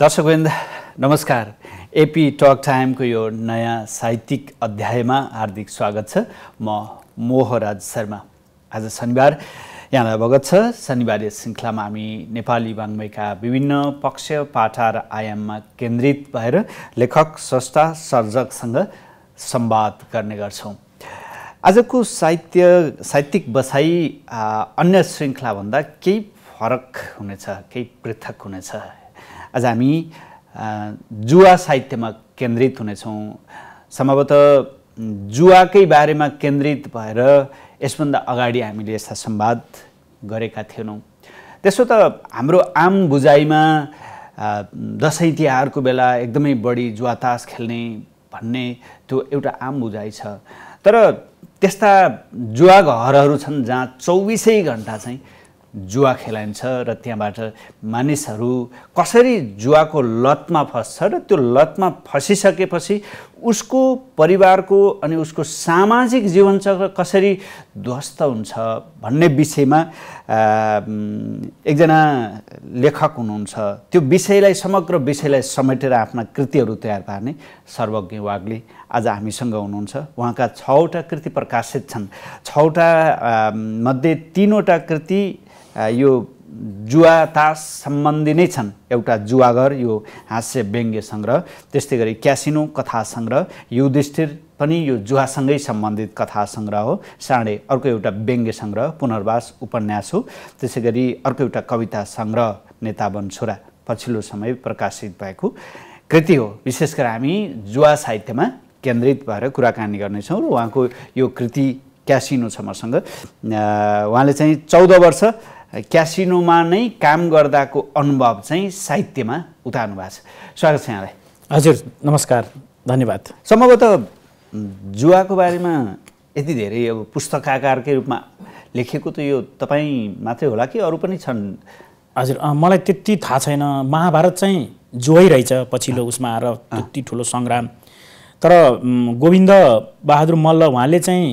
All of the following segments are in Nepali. दर्शकवृन्द नमस्कार। एपी टक टाइमको यो नयाँ साहित्यिक अध्यायमा हार्दिक स्वागत छ। म मोहराज शर्मा। आज शनिबार यहाँलाई अवगत छ। शनिबारे श्रृङ्खलामा हामी नेपाली वाङ्मयका विभिन्न पक्ष, पाठा र आयाममा केन्द्रित भएर लेखक, स्रष्टा, सर्जकसँग संवाद गर्ने गर्छौँ। आजको साहित्यिक बसाई अन्य श्रृङ्खलाभन्दा केही फरक हुनेछ, केही पृथक हुनेछ। आज हामी जुवा साहित्यमा केन्द्रित हुनेछौँ। सम्भवतः जुवाकै बारेमा केन्द्रित भएर यसभन्दा अगाडि हामीले यस्ता संवाद गरेका थिएनौँ। त्यसो त हाम्रो आम बुझाइमा दसैँ तिहारको बेला एकदमै बढी जुवातास खेल्ने भन्ने त्यो एउटा आम बुझाइ छ। तर त्यस्ता जुवा घरहरू छन् जहाँ 24 घण्टा चाहिँ जुवा खेलाइन्छ र त्यहाँबाट मानिसहरू कसरी जुवाको लतमा फस्छ र त्यो लतमा फसिसकेपछि उसको परिवारको अनि उसको सामाजिक जीवनचक्र कसरी ध्वस्त हुन्छ भन्ने विषयमा एकजना लेखक हुनुहुन्छ। त्यो विषयलाई, समग्र विषयलाई समेटेर आफ्ना कृतिहरू तयार पार्ने सर्वज्ञ वाग्ले आज हामीसँग हुनुहुन्छ। उहाँका 6 वटा कृति प्रकाशित छन्। 6 वटा मध्ये 3 वटा कृति यो जुवातास सम्बन्धी नै छन्। एउटा जुवाघर, यो हास्य व्यङ्ग्य सङ्ग्रह, त्यस्तै गरी क्यासिनो कथा सङ्ग्रह, युधिष्ठिर पनि यो जुवासँगै सम्बन्धित कथा सङ्ग्रह हो। साँडे अर्को एउटा व्यङ्ग्य सङ्ग्रह, पुनर्वास उपन्यास हो। त्यसै गरी अर्को एउटा कविता सङ्ग्रह नेतावन छोरा पछिल्लो समय प्रकाशित भएको कृति हो। विशेष गरी हामी जुवा साहित्यमा केन्द्रित भएर कुराकानी गर्नेछौँ। उहाँको यो कृति क्यासिनो छ मसँग। उहाँले चाहिँ 14 वर्ष क्यासिनोमा नै काम गर्दाको अनुभव चाहिँ साहित्यमा उतार्नु भएको छ। स्वागत छ यहाँलाई। हजुर नमस्कार, धन्यवाद। सम्भवतः जुवाको बारेमा यति धेरै अब पुस्तकाकारकै रूपमा लेखेको त यो तपाईँ मात्रै होला कि अरू पनि छन्? हजुर, मलाई त्यति थाहा छैन। महाभारत चाहिँ जुवै रहेछ पछिल्लो उसमा आएर, त्यति ठुलो सङ्ग्राम। तर गोविन्द बहादुर मल्ल उहाँले चाहिँ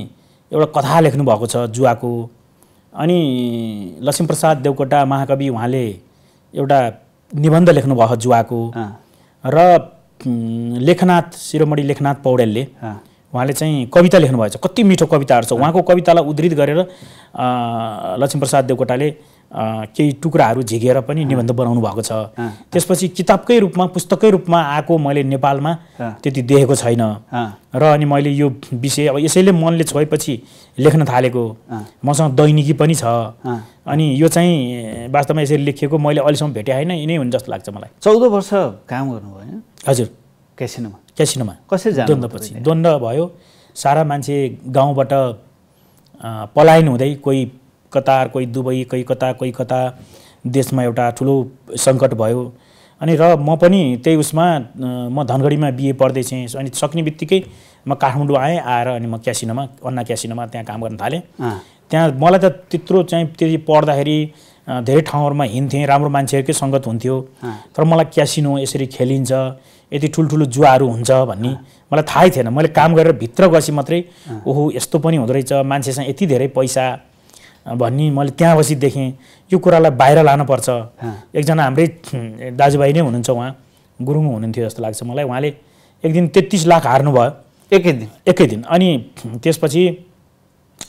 एउटा कथा लेख्नुभएको छ जुवाको। अनि लक्ष्मी प्रसाद देवकोटा महाकवि उहाँले एउटा निबन्ध लेख्नुभयो जुवाको। र लेखनाथ शिरोमणि लेखनाथ पौडेलले उहाँले चाहिँ कविता लेख्नुभएको छ। कति मिठो कविताहरू छ। उहाँको कवितालाई उद्धृत गरेर लक्ष्मी प्रसाद देवकोटाले केही टुक्राहरू झिकेर पनि निबन्ध बनाउनु भएको छ। त्यसपछि किताबकै रूपमा, पुस्तककै रूपमा आएको मैले नेपालमा त्यति देखेको छैन। र अनि मैले यो विषय अब यसैले मनले छोएपछि लेख्न थालेको। मसँग दैनिकी पनि छ। अनि यो चाहिँ वास्तवमा यसरी लेखिएको मैले अहिलेसम्म भेटे होइन। यिनै हुन् जस्तो लाग्छ मलाई। 14 वर्ष काम गर्नुभयो होइन? हजुर, क्यासिनोमा। क्यासिनोमा कसरी जानु? द्वन्द्वपछि, द्वन्द्व भयो। सारा मान्छे गाउँबाट पलायन हुँदै, कोही कतार, कोही दुबई, कोही कता देशमा एउटा ठुलो सङ्कट भयो। अनि र म पनि त्यही उसमा, म धनगढीमा बिए पढ्दै थिएँ। अनि सक्ने बित्तिकै म काठमाडौँ आएर अनि म क्यासिनोमा, अन्ना क्यासिनोमा त्यहाँ काम गर्न थालेँ। त्यहाँ मलाई त त्यत्रो चाहिँ त्यति पढ्दाखेरि धेरै ठाउँहरूमा हिँड्थेँ, राम्रो मान्छेहरूकै सङ्गत हुन्थ्यो। तर मलाई क्यासिनो यसरी खेलिन्छ, यति ठुल्ठुलो जुवाहरू हुन्छ भन्ने मलाई थाहै थिएन। मैले काम गरेर भित्र गएपछि मात्रै ओहो यस्तो पनि हुँदो रहेछ, मान्छेसँग यति धेरै पैसा भन्ने मैले त्यहाँ बसी देखेँ। यो कुरालाई बाहिर लानुपर्छ। एकजना हाम्रै दाजुभाइ नै हुनुहुन्छ, उहाँ गुरुङ हुनुहुन्थ्यो जस्तो लाग्छ मलाई। उहाँले एक दिन 33 लाख हार्नुभयो एकै दिन। अनि त्यसपछि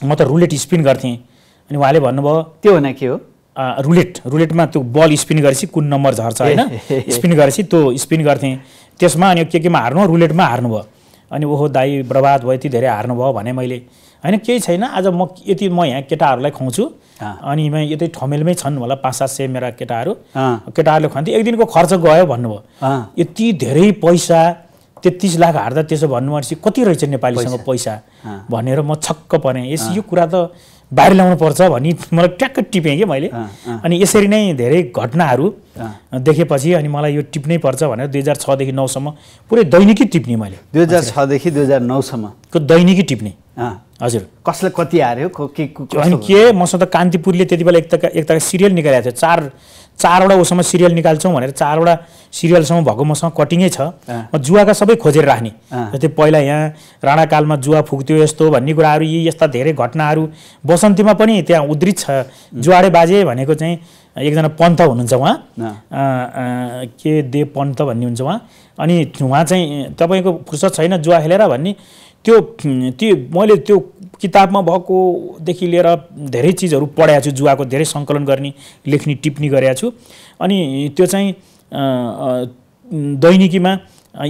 म त रुलेट स्पिन गर्थेँ। अनि उहाँले भन्नुभयो त्यो भने के हो? रुलेटमा त्यो बल स्पिन गरेपछि कुन नम्बर झर्छ होइन, स्पिन गरेपछि त्यो स्पिन गर्थेँ। त्यसमा अनि केमा हार्नु, रुलेटमा हार्नुभयो। अनि ओहो दाई बर्बाद भयो, यति धेरै हार्नुभयो भने मैले। होइन केही छैन, आज म यति यहाँ केटाहरूलाई खुवाउँछु। अनि म यतै ठमेलमै छन् होला 500-700 मेरा केटाहरूले खुवान्थे, एक दिनको खर्च गयो भन्नुभयो। यति धेरै पैसा 33 लाख हार्दा त्यसो भन्नुपर्छ, कति रहेछ नेपालीसँग पैसा भनेर म छक्क परेँ। यो कुरा त बाहिर ल्याउनुपर्छ भन्ने मलाई ट्याक्क टिपेँ कि मैले। अनि यसरी नै धेरै घटनाहरू देखेपछि अनि मलाई यो टिप्नै पर्छ भनेर 2006 देखि 2009 सम्म पुरै दैनिकी टिप्ने मैले। 2006 देखि 2009 सम्मको दैनिकी टिप्ने। हजुर कसले कति हार्यो के मसँग त कान्तिपुरले त्यति बेला एक सिरियल निकालेको थियो चारवटा उसँग सिरियल निकाल्छौँ भनेर चारवटा सिरियलसम्म भएको मसँग कटिङै छ। म जुवाका सबै खोजेर राख्ने जस्तै पहिला यहाँ राणाकालमा जुवा फुक्थ्यो यस्तो भन्ने कुराहरू यी यस्ता धेरै घटनाहरू बसन्तीमा पनि त्यहाँ उद्धृत छ। जुवाडे बाजे भनेको चाहिँ एकजना पन्त हुनुहुन्छ उहाँ के देव पन्त भन्ने हुन्छ उहाँ। अनि उहाँ चाहिँ तपाईँको फुर्सद छैन जुवा खेलेर भन्ने त्यो मैले त्यो किताबमा भएकोदेखि लिएर धेरै चिजहरू पढाएको छु। जुवाको धेरै सङ्कलन गर्ने लेख्ने टिप्पणी गरेको छु। अनि त्यो चाहिँ दैनिकीमा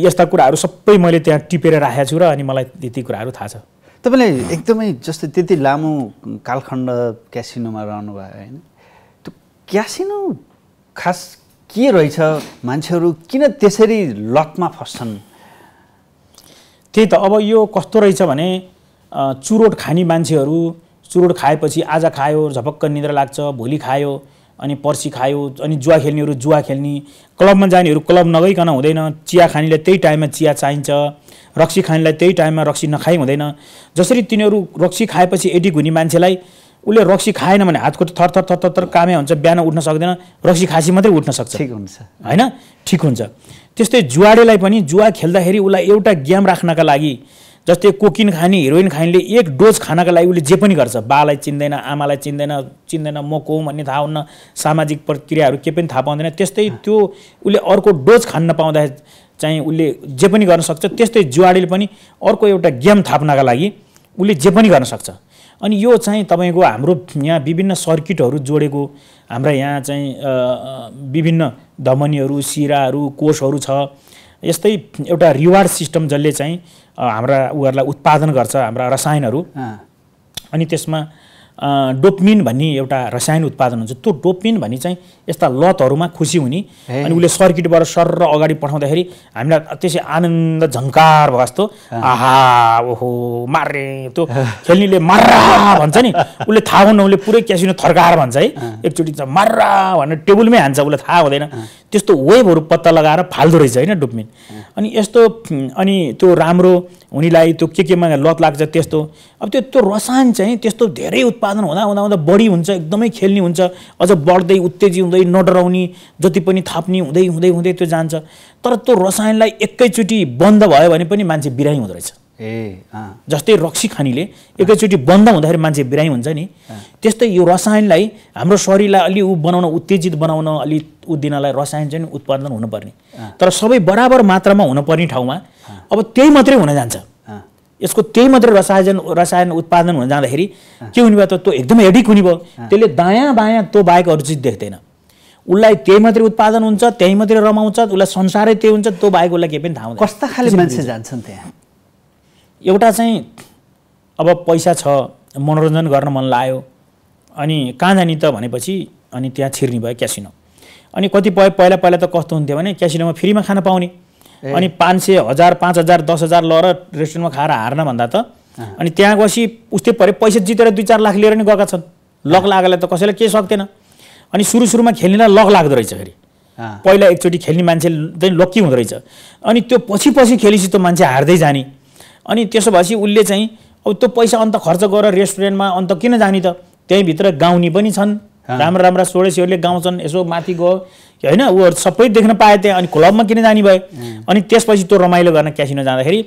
यस्ता कुराहरू सबै मैले त्यहाँ टिपेर राखेको छु र अनि मलाई त्यति कुराहरू थाहा छ। तपाईँले एकदमै जस्तै त्यति लामो कालखण्ड क्यासिनोमा रहनुभयो होइन, त्यो क्यासिनो खास के रहेछ, मान्छेहरू किन त्यसरी लतमा फस्छन्? त्यही त, अब यो कस्तो रहेछ भने चुरोट खाने मान्छेहरू चुरोट खाएपछि आज खायो झपक्क निद्रा लाग्छ, भोलि खायो अनि पर्सी खायो, अनि जुवा खेल्नेहरू जुवा खेल्ने, क्लबमा जानेहरू क्लब नगइकन हुँदैन, चिया खानेलाई त्यही टाइममा चिया चाहिन्छ, रक्सी खानेलाई त्यही टाइममा रक्सी नखाइ हुँदैन। जसरी तिनीहरू रक्सी खाएपछि एडिक हुने मान्छेलाई उसले रक्सी खाएन भने हातको थरथर थर थर कामै हुन्छ, बिहान उठ्न सक्दैन, रक्सी खासी मात्रै उठ्न सक्छ, ठिक हुन्छ होइन, ठिक हुन्छ। त्यस्तै जुवाडेलाई पनि जुवा खेल्दाखेरि उसलाई एउटा गेम राख्नका लागि जस्तै कोकिन खाने हिरोइन खानेले एक डोज खानका लागि उसले जे पनि गर्छ, बालाई चिन्दैन, आमालाई चिन्दैन, म को भन्ने थाहा हुन्न, सामाजिक प्रक्रियाहरू के पनि थाहा पाउँदैन। त्यस्तै त्यो उसले अर्को डोज खान नपाउँदा चाहिँ उसले जे पनि गर्न सक्छ। त्यस्तै जुवाडेले पनि अर्को एउटा गेम थाप्नका लागि उसले जे पनि गर्न सक्छ। अनि यो चाहिँ तपाईँको हाम्रो यहाँ विभिन्न सर्किटहरू जोडेको, हाम्रा यहाँ चाहिँ विभिन्न धमनीहरू सिराहरू कोषहरू छ। यस्तै एउटा रिवार्ड सिस्टम जसले चाहिँ हाम्रा उहरूलाई उत्पादन गर्छ हाम्रा रसायनहरू, अनि त्यसमा डोपमिन भन्ने एउटा रसायन उत्पादन हुन्छ। त्यो डोपमिन भन्ने चाहिँ यस्ता लतहरूमा खुसी हुने, अनि उसले सर्किटबाट सर्र अगाडि पठाउँदाखेरि हामीलाई त्यसै आनन्द झङ्कार भयो जस्तो, आहा ओहो मारे, त्यो खेल्नेले मार्रा भन्छ नि, उसले थाहा हुन्न, उसले पुरै क्यासिनो थर्काएर भन्छ है, एकचोटि चाहिँ मार्रा भनेर टेबलमै हान्छ, उसलाई थाहा हुँदैन। त्यस्तो वेभहरू पत्ता लगाएर फाल्दो रहेछ होइन डोपमिन। अनि यस्तो अनि त्यो राम्रो हुनेलाई त्यो केमा लत लाग्छ त्यस्तो। अब त्यो रसायन चाहिँ त्यस्तो धेरै उत्पादन हुँदा हुँदा हुँदा बढी हुन्छ, एकदमै खेल्ने हुन्छ, अझ बढ्दै उत्तेजित हुँदै नडराउने जति पनि थाप्ने हुँदै हुँदै हुँदै त्यो जान्छ। तर त्यो रसायनलाई एकैचोटि बन्द भयो भने पनि मान्छे बिरामी हुँदो रहेछ। जस्तै रक्सी खानीले एकैचोटि बन्द हुँदाखेरि मान्छे बिरामी हुन्छ नि, त्यस्तै यो रसायनलाई हाम्रो शरीरलाई अलि बनाउन उत्तेजित बनाउन अलि दिनलाई रसायन चाहिँ उत्पादन हुनुपर्ने, तर सबै बराबर मात्रामा हुनुपर्ने ठाउँमा अब त्यही मात्रै हुन जान्छ। यसको त्यही मात्रै रसायन उत्पादन हुन जाँदाखेरि के हुने भयो त, त्यो एकदमै एडिक हुने भयो, त्यसले दायाँ बायाँ त्यो बाहेक अरू चिज देख्दैन, उसलाई त्यही मात्रै उत्पादन हुन्छ, त्यही मात्रै रमाउँछ, उसलाई संसारै त्यही हुन्छ, त्यो बाहेक उसलाई केही पनि थाहा हुँदैन। कस्ता खाले मान्छे जान्छन् त्यहाँ? एउटा चाहिँ अब पैसा छ, मनोरञ्जन गर्न मन लाग्यो, अनि कहाँ जाने त भनेपछि अनि त्यहाँ छिर्ने भयो क्यासिनो। अनि कतिपय पहिला त कस्तो हुन्थ्यो भने क्यासिनोमा फ्रीमा खाना पाउने, अनि 500, 1000, 5000, 10,000 लएर रेस्टुरेन्टमा खाएर हार्न भन्दा त अनि त्यहाँ गएपछि उस्तै पऱ्यो, पैसा जितेर 2-4 लाख लिएर नि गएका छन्। लक लागेलाई त कसैलाई केही सक्दैन। अनि सुरुमा खेल्नेलाई लक लाग्दो रहेछ, फेरि पहिला एकचोटि खेल्ने मान्छे चाहिँ लक्की हुँदो रहेछ, अनि त्यो पछि खेलेपछि त्यो मान्छे हार्दै जाने। अनि त्यसो भएपछि उसले चाहिँ अब त्यो पैसा अन्त खर्च गरेर रेस्टुरेन्टमा अन्त किन जाने त, त्यहीँभित्र गाउने पनि छन्, राम्रा स्वदेशीहरूले गाउँछन्, यसो माथि गयो होइन, ऊहरू सबै देख्न पाए त्यहाँ। अनि क्लबमा किन जाने भयो? अनि त्यसपछि त्यो रमाइलो गर्न क्यासिनो जाँदाखेरि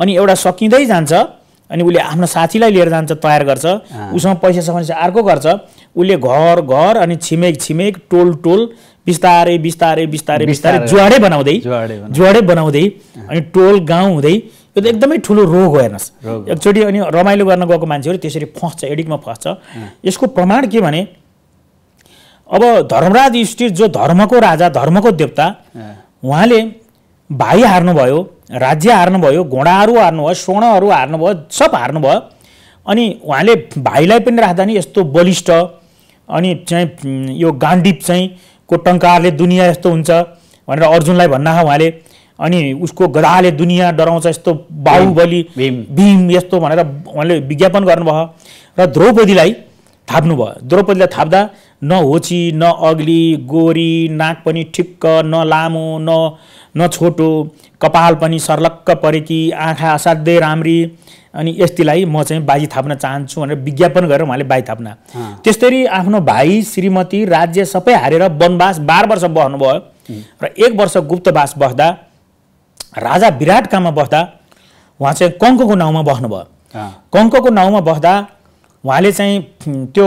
अनि एउटा सकिँदै जान्छ, अनि उसले आफ्नो साथीलाई लिएर जान्छ, तयार गर्छ, उसँग पैसा समस्या अर्को गर्छ, उसले घर अनि छिमेक टोल बिस्तारै जुवाडे बनाउँदै अनि टोल गाउँ हुँदै यो त एकदमै ठुलो रोग हो हेर्नुहोस् एकचोटि। अनि रमाइलो गर्न गएको मान्छेहरू त्यसरी फस्छ, एडिकमा फस्छ। यसको प्रमाण के भने अब धर्मराज युधिष्ठिर जो धर्मको राजा, धर्मको देवता, उहाँले भाइ हार्नुभयो, राज्य हार्नुभयो, घोडाहरू हार्नुभयो, स्वर्णहरू हार्नुभयो, सब हार्नुभयो। अनि उहाँले भाइलाई पनि राख्दा नि यस्तो बलिष्ठ अनि चाहिँ यो गाण्डीव चाहिँ को टङ्कारले दुनियाँ यस्तो हुन्छ भनेर अर्जुनलाई भन्ना उहाँले, अनि उसको गदाले दुनियाँ डराउँछ यस्तो बाहुबली भीम यस्तो भनेर उहाँले विज्ञापन गर्नुभयो। र द्रौपदीलाई थाप्नुभयो, द्रौपदीलाई थाप्दा न होची न अग्ली, गोरी, नाक पनि ठिक्क, न लामो न न छोटो, कपाल पनि सर्लक्क परेकी, आँखा असाध्यै राम्री, अनि यसलाई म चाहिँ बाजी थाप्न चाहन्छु भनेर विज्ञापन गरेर उहाँले बाजी थाप्न। त्यसैगरी आफ्नो भाइ, श्रीमती, राज्य सबै हारेर वनवास 12 वर्ष बस्नुभयो र 1 वर्ष गुप्तवास बस्दा राजा विराटकामा बस्दा उहाँ चाहिँ कंकको नाउँमा बस्नुभयो। कंकको नाउँमा बस्दा उहाँले चाहिँ त्यो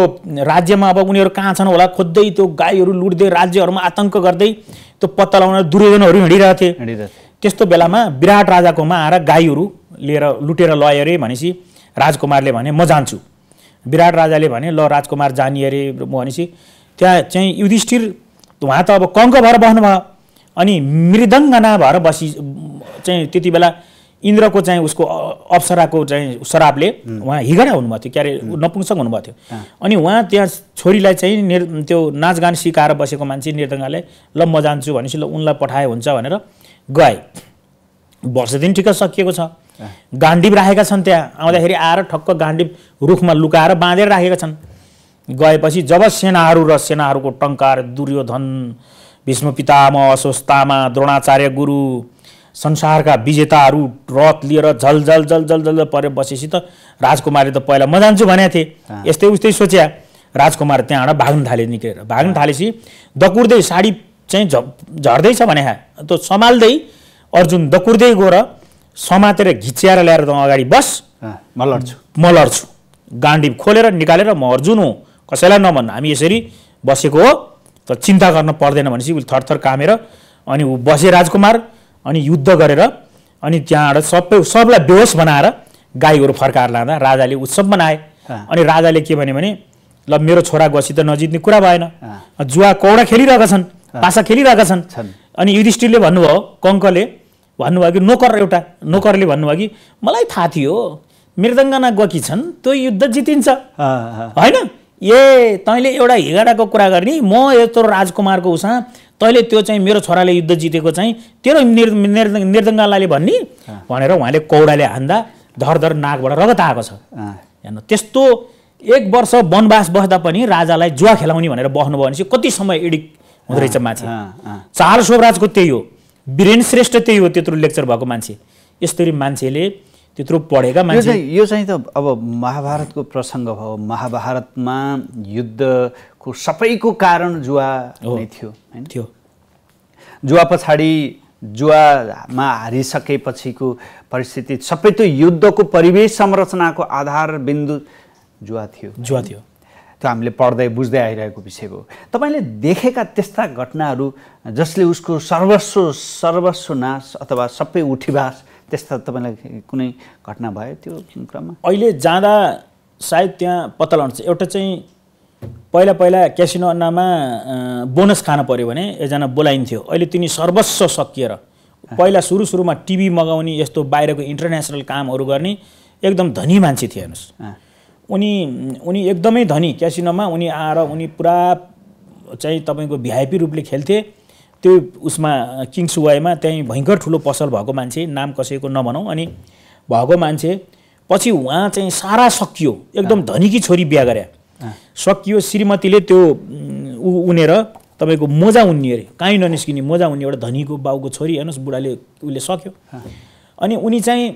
राज्यमा अब उनीहरु कहाँ छन् होला खोज्दै त्यो गाईहरु लुट्दै राज्यहरुमा आतंक गर्दै त्यो पत्ता लगाउन दुर्योधनहरु हिँडिरहेथे। त्यस्तो बेलामा विराट राजाकोमा आएर गाईहरु लिएर लुटेर लय अरे भनेसी राजकुमारले भने म जान्छु। विराट राजाले भने ल राजकुमार जानी अरे भनेसी त्यहाँ चाहिँ युधिष्ठिर वहाँ त अब कंक भएर बस्नु भयो अनि मृदङ्गना भएर बसी चाहिँ त्यति बेला इन्द्रको चाहिँ उसको अप्सराको चाहिँ शराबले वहाँ हिगडा हुनुभएको थियो, क्यारे नपुंसक हुनुभएको थियो। अनि वहाँ त्यहाँ छोरीलाई चाहिँ त्यो नाचगान सिकाएर बसेको मान्छे निर्दङ्गाले ल म जान्छु भनेपछि ल उनलाई पठाए हुन्छ भनेर गए। वर्ष दिन ठिक सकिएको छ, गाण्डीव राखेका छन् त्यहाँ, आउँदाखेरि आएर ठक्क गाण्डीव रुखमा लुकाएर बाँधेर राखेका छन्। गएपछि जब सेनाहरू र सेनाहरूको टङ्कार दुर्योधन, भीष्म पितामह, अश्वत्थामा, द्रोणाचार्य गुरु संसारका विजेताहरू रथ लिएर झलझल झलझल झल परे बसेपछि त राजकुमारले त पहिला म जान्छु भनेको थिएँ, यस्तै उस्तै सोच्या। राजकुमार त्यहाँबाट भाग्न थाले, निक्लेर भाग्न थालेपछि दकुर्दै साडी चाहिँ झर्दैछ भने त्यो सम्हाल्दै अर्जुन दकुर्दै गएर समातेर घिच्याएर ल्याएर त अगाडि बस, म लड्छु। गाण्डीव खोलेर निकालेर म अर्जुन हुँ, कसैलाई नभन्, हामी यसरी बसेको हो त चिन्ता गर्न पर्दैन भनेपछि उसले थरथर कामेर अनि ऊ बसे राजकुमार। अनि युद्ध गरेर अनि त्यहाँबाट सबलाई बेहोस बनाएर गाईहरू फर्काएर लाँदा राजाले उत्सव मनाए। अनि राजाले के भन्यो भने ल मेरो छोरा गसी त नजित्ने कुरा भएन, जुवा कौडा खेलिरहेका छन्, पासा खेलिरहेका छन्। अनि युधिष्ठिरले भन्नुभयो, कंकले भन्नुभयो कि नोकरले भन्नुभयो कि मलाई थाहा थियो मृदङ्गना गकी छन् त्यो युद्ध जितिन्छ होइन, ए तैँले एउटा हिगाडाको कुरा गर्ने, म यत्रो राजकुमारको उसा तैँले त्यो चाहिँ मेरो छोराले युद्ध जितेको चाहिँ तेरो निर्दङ्गालाले भन्ने भनेर उहाँले कौडाले हान्दा धरधर नाकबाट रगत आएको छ। हेर्नु त्यस्तो 1 वर्ष वनवास बस्दा पनि राजालाई जुवा खेलाउने भनेर बस्नुभयो भनेपछि कति समय इडिक हुँदो रहेछ माथि। चार शोभराजको त्यही हो, वीरेन्द्र श्रेष्ठ त्यही हो, त्यत्रो लेक्चर भएको मान्छे। यसरी मान्छेले त्यत्रो पढेका मान्छे। यो चाहिँ त अब महाभारतको प्रसङ्ग भयो, महाभारतमा युद्धको सबैको कारण जुवा नै थियो हैन, थियो जुवा। पछाडि जुवामा हारिसकेपछिको परिस्थिति सबै त्यो युद्धको परिवेश संरचनाको आधार बिन्दु जुवा थियो। त्यो हामीले पढ्दै बुझ्दै आइरहेको विषय हो। तपाईले देखेका त्यस्ता घटनाहरू जसले उसको सर्वस्व नाश अथवा सबै उठीबास त्यस्ता तपाईलाई कुनै घटना भयो त्यो क्रममा? अहिले जाँदा सायद त्यहाँ पत्ता लगाउनु एउटा चाहिँ पहिला क्यासिनो अन्नामा बोनस खान पर्यो भने एकजना बोलाइन्थ्यो, अहिले तिनी सर्वस्व सकिएर। पहिला सुरुमा टिभी मगाउने यस्तो बाहिरको इन्टरनेसनल कामहरू गर्ने एकदम धनी मान्छे थिए। हेर्नुहोस् उनी एकदमै धनी, क्यासिनोमा उनी आएर उनी पुरा चाहिँ तपाईँको भिआइपी रूपले खेल्थे। त्यो उसमा किङ्सुवाईमा त्यहीँ भयङ्कर ठुलो पसल भएको मान्छे, नाम कसैको नभनौँ, अनि भएको मान्छे। पछि उहाँ चाहिँ सारा सकियो, एकदम धनीकी छोरी बिहा गरे, सकियो। श्रीमतीले त्यो उनेर तपाईँको मोजा उन्ने अरे, काहीँ ननिस्किने मोजा उन्ने, एउटा धनीको बाउको छोरी। हेर्नुहोस् बुढाले उसले सक्यो। अनि उनी चाहिँ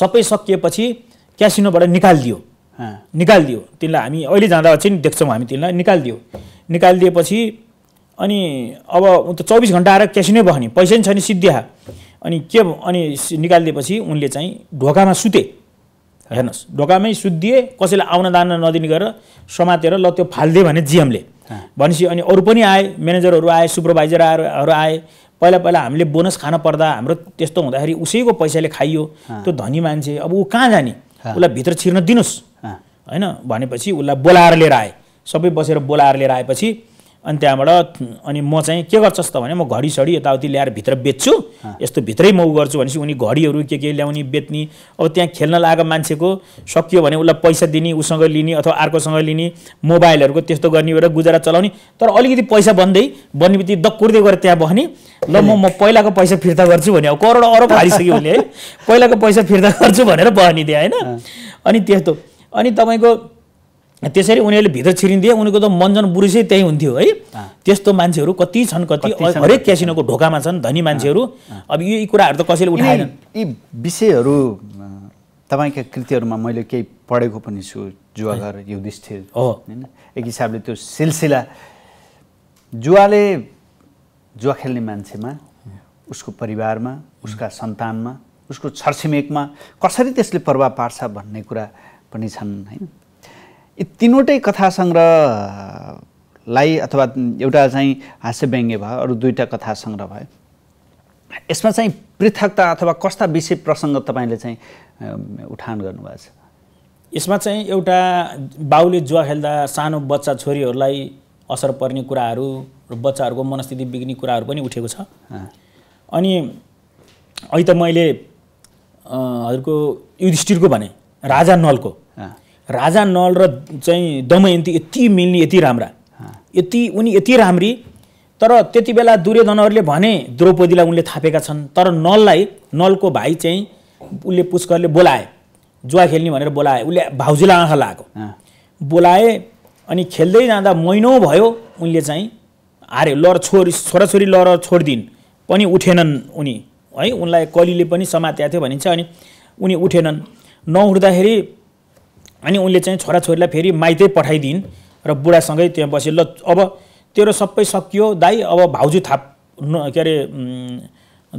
सबै सकिएपछि क्यासिनोबाट निकालिदियो। तिनलाई हामी अहिले जाँदा चाहिँ देख्छौँ, हामी तिनलाई निकालिदिएपछि अनि अब त 24 घण्टा आएर क्यासिनो बस्ने, पैसा छैन सिद्धिया। अनि निकालिदिएपछि उनले चाहिँ ढोकामा सुते। हेर्नुहोस् ढोकामै सुत्दिए, कसैलाई आउन दान नदिने गरेर समातेर ल त्यो फाल्दिए भने जिएमले भनेपछि। अनि अरू पनि आए, म्यानेजरहरू आए, सुपरभाइजरहरू आए। पहिला हामीले बोनस खान पर्दा हाम्रो त्यस्तो हुँदाखेरि उसैको पैसाले खाइयो। त्यो धनी मान्छे अब ऊ कहाँ जाने, उसलाई भित्र छिर्न दिनुहोस् होइन भनेपछि उसलाई बोलाएर लिएर आए। सबै बसेर बोलाएर लिएर आएपछि अनि त्यहाँबाट अनि म चाहिँ के गर्छस् त भने म घडीसडी यताउति ल्याएर भित्र बेच्छु, यस्तो भित्रै म उ गर्छु भनेपछि उनी घडीहरू के ल्याउने बेच्ने। अब त्यहाँ खेल्न लागेको मान्छेको सकियो भने उसलाई पैसा दिने, उसँग लिने अथवा अर्कोसँग लिने, मोबाइलहरूको त्यस्तो गर्ने भएर गुजारा चलाउने। तर अलिकति पैसा बन्ने बित्तिकै दक्कुर्दै गएर त्यहाँ बस्ने, ल म पहिलाको पैसा फिर्ता गर्छु भने अब करोड अरब हारिसक्यो उसले, है पहिलाको पैसा फिर्ता गर्छु भनेर बस्ने त्यहाँ होइन। अनि त्यस्तो अनि तपाईँको त्यसरी उनीहरुले भित्र छिरिन्दिए उनको त मनजन बुरिसै त्यही हुन्थ्यो है। त्यस्तो मान्छेहरु कति छन्, कति हरेक क्यासिनोको ढोकामा छन् धनी मान्छेहरु। अब यो कुराहरु त कसैले उठाएन। यी विषयहरु तपाईका कृतिहरुमा मैले केही पढेको पनि छु। जुवाघर, युधिष्ठिर हो हैन, एक हिसाबले त्यो सिलसिला जुवाले जुवा खेल्ने मान्छेमा, उसको परिवारमा, उसका सन्तानमा, उसको छरछिमेकमा कसरी त्यसले प्रभाव पार्छ भन्ने कुरा पनि छन् हैन। यी तीनवटै कथा संग्रहलाई अथवा एउटा चाहिँ हास्य व्यङ्ग्य भयो, अरु दुईटा कथा संग्रह भयो, यसमा चाहिँ पृथकता अथवा कस्ता विषय प्रसङ्ग तपाईले चाहिँ उठान गर्नुभएको छ? यसमा चाहिँ एउटा बाउले जुवा खेल्दा सानो बच्चा छोरीहरूलाई असर पर्ने कुराहरू र बच्चाहरूको मनस्थिति बिग्रिने कुराहरू पनि उठेको छ। अनि अहिले त मैले हजुरको युधिष्ठिरको भने राजा नलको, राजा नल र चाहिँ दमयन्ती यति मिल्ने, यति राम्रा, यति उनी यति राम्री, तर त्यति बेला दुर्योधनहरूले भने द्रौपदीलाई उनले थापेका छन्, तर नललाई नलको भाइ चाहिँ उनले पुष्करले बोलाए, जुवा खेल्ने भनेर बोलाए, उसले भाउजूलाई आँखा लगाएको बोलाए। अनि खेल्दै जाँदा महिनौ भयो उनले चाहिँ हारे, लर छोरी छोराछोरी लर छोडिदिन् पनि उठेनन् उनी है, उनलाई कलीले पनि समात्या थियो भनिन्छ। अनि उनी उठेनन्, नउठ्दाखेरि अनि उनले चाहिँ छोराछोरीलाई फेरि माइतै पठाइदिन् र बुढासँगै त्यहाँ बसे। ल अब तेरो सबै सकियो दाई, अब भाउजू थाप के अरे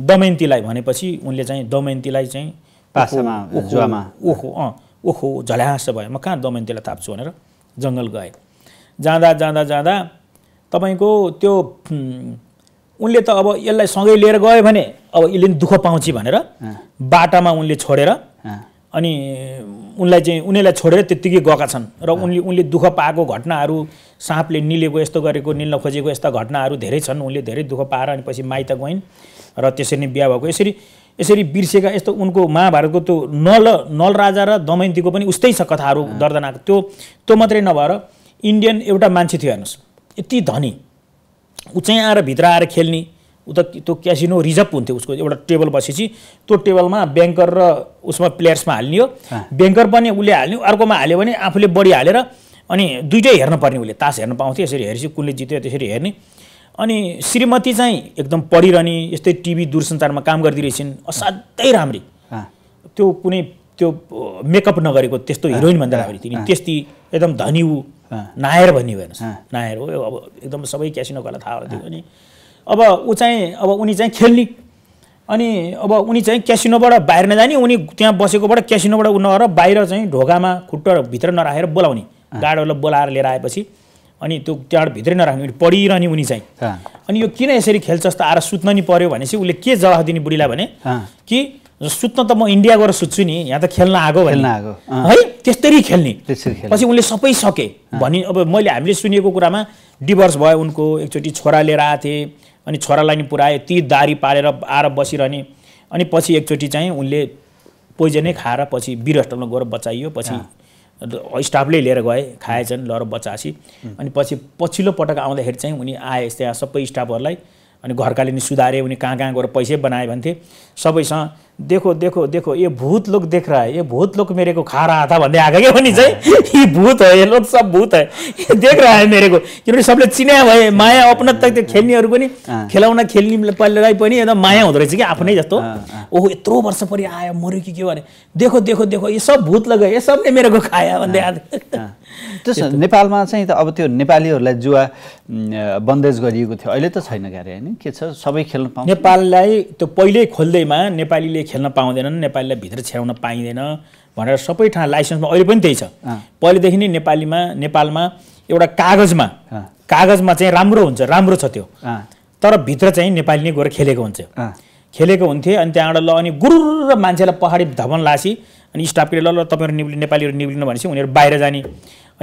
दमयन्तीलाई भनेपछि उनले चाहिँ दमयन्तीलाई चाहिँ पासामा जुवामा ओहो अँ ओहो झल्यास भयो, म कहाँ दमयन्तीलाई थाप्छु भनेर जङ्गल गए। जाँदा जाँदा जाँदा तपाईँको त्यो उनले त अब यसलाई सँगै लिएर गयो भने अब यसले दुःख पाउँछ भनेर बाटामा उनले छोडेर, अनि उनलाई चाहिँ उनीलाई छोडेर त्यत्तिकै गएका छन्। र उनले उनले दुःख पाएको घटनाहरू, साँपले निलेको यस्तो गरेको, निल्न खोजेको यस्ता घटनाहरू धेरै छन्। उनले धेरै दुःख पाएर अनि पछि माइत गइन् र त्यसरी नै बिहा भएको। यसरी यसरी बिर्सेका यस्तो उनको महाभारतको त्यो नल राजा र दमयन्तीको पनि उस्तै छ कथाहरू दर्दनाक। त्यो मात्रै नभएर इन्डियन एउटा मान्छे थियो हेर्नुहोस्, यति धनी, ऊ चाहिँ आएर भित्र आएर खेल्ने, ऊ त त्यो क्यासिनो रिजर्भ हुन्थ्यो उसको, एउटा टेबल बसेपछि त्यो टेबलमा ब्याङ्कर र उसमा प्लेयर्समा हाल्ने हो, ब्याङ्कर पनि उसले हाल्ने, अर्कोमा हाल्यो भने आफूले बढी हालेर, अनि दुइटै हेर्नुपर्ने, उसले तास हेर्न पाउँथ्यो, यसरी हेरेपछि कुनले जित्यो त्यसरी हेर्ने। अनि श्रीमती चाहिँ एकदम पढिरहने, यस्तै टिभी दूरसञ्चारमा काम गरिदिरहेछन्, असाध्यै राम्री, त्यो कुनै त्यो मेकअप नगरेको त्यस्तो हिरोइनभन्दा राम्री तिनी, त्यस्तै एकदम धनी, ऊ नायर भन्ने भएन, नायर हो, अब एकदम सबै क्यासिनोकोलाई थाहा हुन्थ्यो। अनि अब ऊ चाहिँ अब उनी चाहिँ खेल्ने, अनि अब उनी चाहिँ क्यासिनोबाट बाहिर नजाने, उनी त्यहाँ बसेकोबाट क्यासिनोबाट ऊ नगएर बाहिर चाहिँ ढोकामा खुट्टा भित्र नराखेर बोलाउने, गार्डहरूलाई बोलाएर लिएर आएपछि अनि त्यो त्यहाँ भित्रै नराख्ने, पढिरहने उनी चाहिँ। अनि यो किन यसरी खेल्छ जस्तो आएर सुत्न नि पर्यो भनेपछि उसले के जवाफ दिने बुढीलाई भने कि सुत्न त म इन्डिया गएर सुत्छु नि, यहाँ त खेल्न आएको भन्ने है, त्यस्तरी खेल्ने। पछि उनले सबै सके भनी, अब मैले हामीले सुनेको कुरामा डिभोर्स भयो उनको, एकचोटि छोरा लिएर आएको थिएँ, अनि छोरालाई नि पुऱ्याए, ती दारी पालेर आएर बसिरहने, अनि पछि एकचोटि चाहिँ उनले पोइजनै खाएर पछि वीर अस्पतालमा गएर बचाइयो, पछि स्टाफले लिएर गए, खाएछन् लर बचासी। अनि पछि पछिल्लो पटक आउँदाखेरि चाहिँ उनी आए त्यहाँ सबै स्टाफहरूलाई, अनि घरकाले नि सुधारे, उनी कहाँ कहाँ गएर पैसै बनाए भन्थे सबैसँग, देखो देखो देखो ये भूत लोग देख रहा है, ये भूत लोग मेरे को खा रहा था भन्दै आएको क्या पनि चाहिँ, ये भूत है, ये लोग सब भूत है, ये देख रहा है मेरे को, किनभने सबले चिन्या भए। माया अपनत त त्यो खेल्नेहरू पनि खेलाउन खेल्ने पहिलेलाई पनि एकदम माया हुँदो रहेछ कि आफ्नै जस्तो, ओहो यत्रो वर्ष परि आयो मर्यो कि के भने, देखो देखो देखो ये सब भूत लगे, ये सबले मेरे को खाया भन्दै आएको। त्यसो नेपालमा चाहिँ त अब त्यो नेपालीहरूलाई जुवा बन्देज गरिएको थियो, अहिले त छैन गरे हैन, के छ सबै खेल्न पाउँछ। नेपाललाई त्यो पहिले खोल्दैमा नेपालीले खेल्न पाउँदैनन्, नेपालीलाई भित्र छ्याउन पाइँदैन भनेर सबै ठाउँ लाइसेन्समा अहिले पनि त्यही छ। पहिलेदेखि नै नेपालमा एउटा कागजमा चाहिँ राम्रो छ त्यो, तर भित्र चाहिँ नेपाली नै गएर खेलेको हुन्थे। अनि त्यहाँबाट ल अनि गुरुर मान्छेलाई पहाडी धमन लासी, अनि स्टाफले ल तपाईँहरू नेपालीहरू निक्लिनु भनेपछि उनीहरू बाहिर जाने,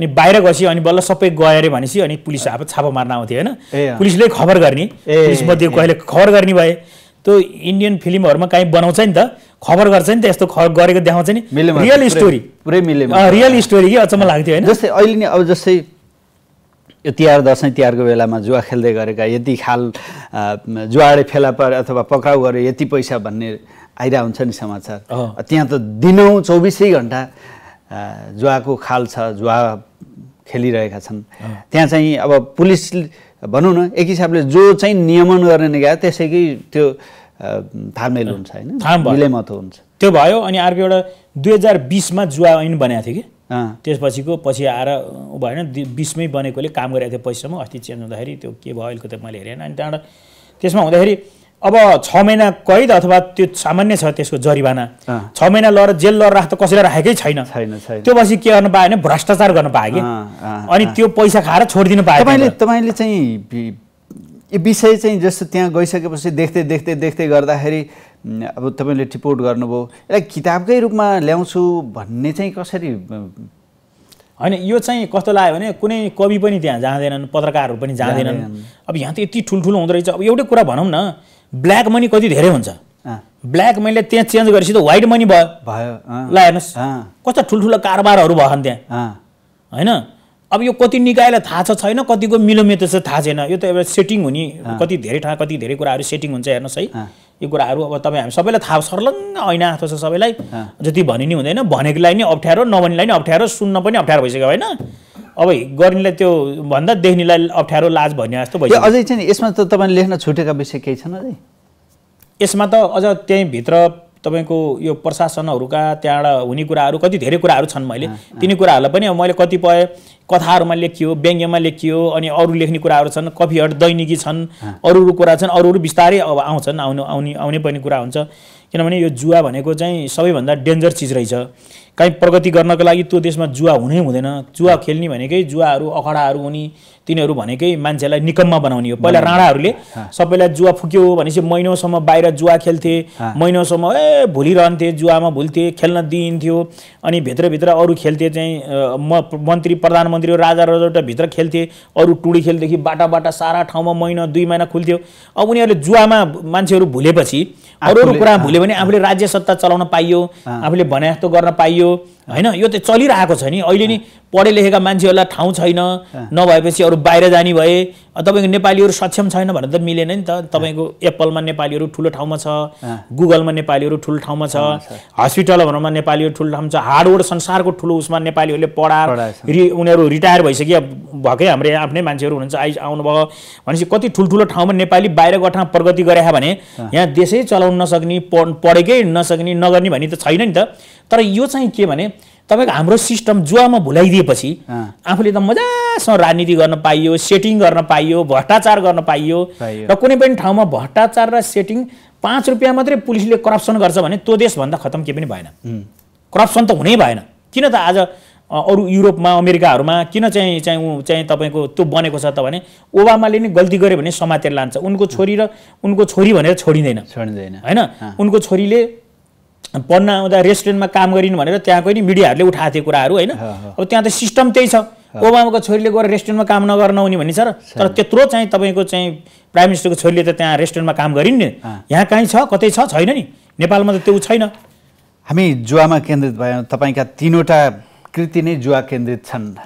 अनि बाहिर गएपछि अनि बल्ल सबै गए अरे भनेपछि अनि पुलिस अब छापा मार्न आउँथ्यो होइन, पुलिसले खबर गर्ने, पुलिसमध्ये कहिले खबर गर्ने भए। त्यो इन्डियन फिल्महरूमा कहीँ बनाउँछ नि त, खबर गर्छ नि त, यस्तो खबर गरेको देखाउँछ नि, रियल स्टोरी, पुरै मिलेमा रियल स्टोरी कि अचम्म लाग्थ्यो होइन। जस्तै अहिले नि अब जस्तै यो तिहार दसैँ तिहारको बेलामा जुवा खेल्दै गरेका यति खाल जुवाडे फेला पर अथवा पक्राउ गरे यति पैसा भन्ने आइरहेको हुन्छ नि समाचार, त्यहाँ त दिनौँ 24 घण्टा जुवाको खाल छ, जुवा खेलिरहेका छन्। त्यहाँ चाहिँ अब पुलिस भनौँ न एक हिसाबले जो चाहिँ नियमन गर्ने निकाय त्यसैकै त्यो थालमेल हुन्छ हैन, मिलेमत हुन्छ। त्यो भयो। अनि अर्को एउटा 2020 मा जुवा ऐन बनाएको थियो कि त्यसपछिको पछि आएर उ भएन 20 मै बनेकोले काम गरेको थियो पैसामा, अस्ति चेन्ज हुँदाखेरि त्यो के भयो अहिलेको त मैले हेरेन। अनि त्यहाँबाट त्यसमा हुँदाखेरि अब 6 महिना कैद अथवा त्यो सामान्य छ त्यसको जरिवाना, 6 महिना लर जेल लर राख्दा कसैले राखेकै छैन। त्यो पछि के गर्न पाए भने भ्रष्टाचार गर्न पाए कि अनि त्यो पैसा खाएर छोड्दिनु पाए। तपाईले चाहिँ यो विषय चाहिँ जस्तो त्यहाँ गइसकेपछि देख्दै देख्दै देख्दै गर्दाखेरि अब तपाईले टिपोट गर्नुभयो यसलाई किताबकै रूपमा ल्याउँछु भन्ने चाहिँ कसरी हैन? यो चाहिँ कस्तो लाग्यो भने कुनै कवि पनि त्यहाँ जाँदैनन्, पत्रकारहरू पनि जाँदैनन्। अब यहाँ त यति ठुलठुलो हुँदै रहेछ। अब एउटै कुरा भनौँ न, ब्ल्याक मनी कति धेरै हुन्छ। ब्ल्याक मनीले त्यहाँ चेन्ज गरेपछि त व्हाइट मनी भयो। ल हेर्नुस् कस्ता ठुल्ठुला कारोबारहरू भएन त्यहाँ हैन। अब यो कति निकायलाई थाहा छ छैन, कतिको मिलोमेतो छ थाहा छैन। यो त एउटा सेटिङ हुने, कति धेरै ठाउँ कति धेरै कुराहरू सेटिङ हुन्छ। हेर्नुहोस् है यो कुराहरू अब तपाईँ हामी सबैलाई थाहा सर्लङ्ग ऐना आएको छ सबैलाई, जति भन्ने नि हुँदैन, भनेकोलाई नि अप्ठ्यारो, नभन्नेलाई नि अप्ठ्यारो, सुन्न पनि अप्ठ्यारो भइसक्यो होइन। अब गर्नेलाई त्यो भन्दा देख्नेलाई अप्ठ्यारो, लाज भन्ने जस्तो भइसक्यो। अझै चाहिँ यसमा त तपाईँले लेख्न छुटेका विषय केही छन् अझै? यसमा त अझ त्यही भित्र तपाईको यो प्रशासनहरुका त्यहाँबाट हुने कुराहरू कति धेरै कुराहरू छन्। मैले तिनी कुराहरूलाई पनि अब मैले कतिपय कथाहरुमा लेखियो, व्यङ्ग्यमा लेखियो, अनि अरू लेख्ने कुराहरू छन्, कफी हट दैनिकी छन्, अरू कुरा छन्, अरू बिस्तारै अब आउँछन्, आउने पनि कुरा हुन्छ। किनभने यो जुवा भनेको चाहिँ सबैभन्दा डेन्जर चिज रहेछ। कहीँ प्रगति गर्नको लागि त्यो देशमा जुवा हुनै हुँदैन। जुवा खेल्ने भनेकै जुवाहरू अखडाहरू हुने, तिनीहरू भनेकै मान्छेलाई निकम्मा बनाउने हो। पहिला राणाहरूले सबैलाई जुवा फुक्यो भनेपछि महिनौसम्म बाहिर जुवा खेल्थे, महिनौसम्म भुलिरहन्थे, जुवामा भुल्थे, खेल्न दिइन्थ्यो। अनि भित्रभित्र अरू खेल्थे चाहिँ मन्त्री प्रधानमन्त्री राजा रजौटा भित्र खेल्थे, अरू टुडी खेलदेखि बाटा बाटा सारा ठाउँमा महिना 2 महिना खुल्थ्यो। अब उनीहरूले जुवामा मान्छेहरू भुलेपछि अरू कुरा भुल्यो भने आफूले राज्य सत्ता चलाउन पाइयो, आफूले भने जस्तो गर्न पाइयो हैन। यो त चलिरहेको छ नि अहिले नि। पढे लेखेका मान्छेहरूलाई ठाउँ छैन, नभएपछि अरू बाहिर जाने भए। तपाईँको नेपालीहरू सक्षम छैन भने त मिलेन नि त। तपाईँको एप्पलमा नेपालीहरू ठुलो ठाउँमा छ, गुगलमा नेपालीहरू ठुलो ठाउँमा छ, हस्पिटलहरूमा नेपालीहरू ठुलो ठाउँमा छ, हार्डवेयर संसारको ठुलो उसमा नेपालीहरूले पढाएर उनीहरू रिटायर भइसक्यो भएकै हाम्रो आफ्नै मान्छेहरू हुनुहुन्छ आउनुभयो भनेपछि कति ठुल्ठुलो ठाउँमा नेपाली बाहिर गएर ठाउँ प्रगति गरे भने यहाँ देशै चलाउन नसक्ने, पढेकै नसक्ने, नगर्ने भन्ने त छैन नि त। तर यो चाहिँ के भने तपाईको हाम्रो सिस्टम जुवामा भुलाइदिएपछि आफूले त मजासँग राजनीति गर्न पाइयो, सेटिङ गर्न पाइयो, भ्रष्टाचार गर्न पाइयो। र कुनै पनि ठाउँमा भ्रष्टाचार र सेटिङ 5 रुपैयाँ मात्रै पुलिसले करप्सन गर्छ भने त्यो देशभन्दा खत्तम के पनि भएन। करप्सन त हुनै भएन। किन त आज अरू युरोपमा अमेरिकाहरूमा किन चाहिँ तपाईँको त्यो बनेको छ त भने ओबामाले नि गल्ती गर्यो भने समातेर लान्छ। उनको छोरी र उनको छोरी भनेर छोडिँदैन हैन। उनको छोरीले पढ्न आउँदा रेस्टुरेन्टमा काम गरिन् भनेर त्यहाँको नि मिडियाहरूले उठाएको थियो कुराहरू हैन। अब त्यहाँ त सिस्टम त्यही छ, ओबामाको छोरीले गएर रेस्टुरेन्टमा काम नगर्न हुने भन्ने छ। तर त्यत्रो चाहिँ तपाईँको चाहिँ प्राइम मिनिस्टरको छोरीले त त्यहाँ रेस्टुरेन्टमा काम गरिन् नि। यहाँ कहीँ छ, कतै छ, छैन नि। नेपालमा त त्यो छैन। हामी जुवामा केन्द्रित भयौँ। तपाईँका 3वटा कृति नै जुवा केन्द्रित छन्।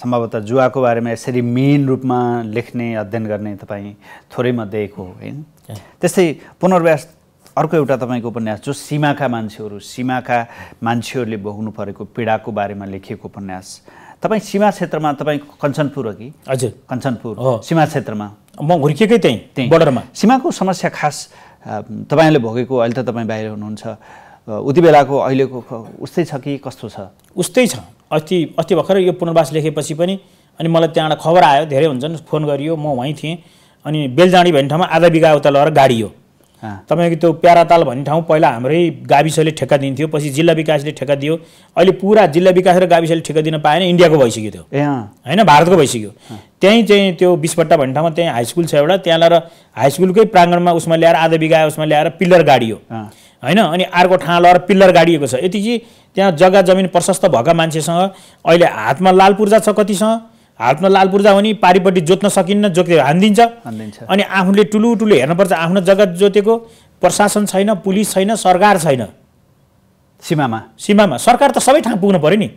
सम्भवतः जुवाको बारेमा यसरी मेन रूपमा लेख्ने, अध्ययन गर्ने तपाईँ थोरैमध्ये एक हो हैन। त्यस्तै पुनर्व्यास अर्को एउटा तपाईको उपन्यास जो सीमाका मान्छेहरूले भोग्नु परेको पीडाको बारेमा लेखिएको उपन्यास। तपाईँ सीमा क्षेत्रमा, तपाईँ कञ्चनपुर हो कि? हजुर कञ्चनपुर सीमा क्षेत्रमा म हुर्किएकै त्यहीँ बोर्डरमा। सीमाको समस्या खास तपाईँले भोगेको, अहिले त तपाईँ बाहिर हुनुहुन्छ, उति बेलाको अहिलेको उस्तै छ कि कस्तो छ? उस्तै छ। अस्ति भर्खर यो पुनर्वास लेखेपछि पनि अनि मलाई त्यहाँबाट खबर आयो, धेरै हुन्छन्, फोन गरियो, म वहीँ थिएँ। अनि बेलजाँडी भन्ने ठाउँमा आधा बिघा उता लगेर गाडियो। तपाईँको त्यो प्याराताल भन्ने ठाउँ पहिला हाम्रै गाविसले ठेक्का दिन्थ्यो, पछि जिल्ला विकासले ठेक्का दियो। अहिले पुरा जिल्ला विकास र गाविसले ठेक्का दिन पाएन, इन्डियाको भइसक्यो त्यो हैन, भारतको भइसक्यो। त्यहीँ चाहिँ त्यो 20 पट्टा भन्ने ठाउँमा त्यहीँ हाई स्कुल छ एउटा, त्यहाँ ल्याएर हाई स्कुलकै प्राङ्गणमा उसमा ल्याएर आधा बिघा उसमा ल्याएर पिल्लर गाडियो हैन। अनि अर्को ठाउँ ल्याएर पिल्लर गाडिएको छ। यतिकि त्यहाँ जग्गा जमिन प्रशस्त भएका मान्छेसँग अहिले हातमा लाल पूर्जा छ, कतिसँग हातमा लाल पूर्जा हो नि, पारिपट्टि जोत्न सकिन्न, जोत्यो हानिदिन्छ। अनि आफूले ठुलो हेर्नुपर्छ आफ्नो जग्गा जोतेको। प्रशासन छैन, पुलिस छैन, सरकार छैन। सीमामा सरकार त सबै ठाउँ पुग्नु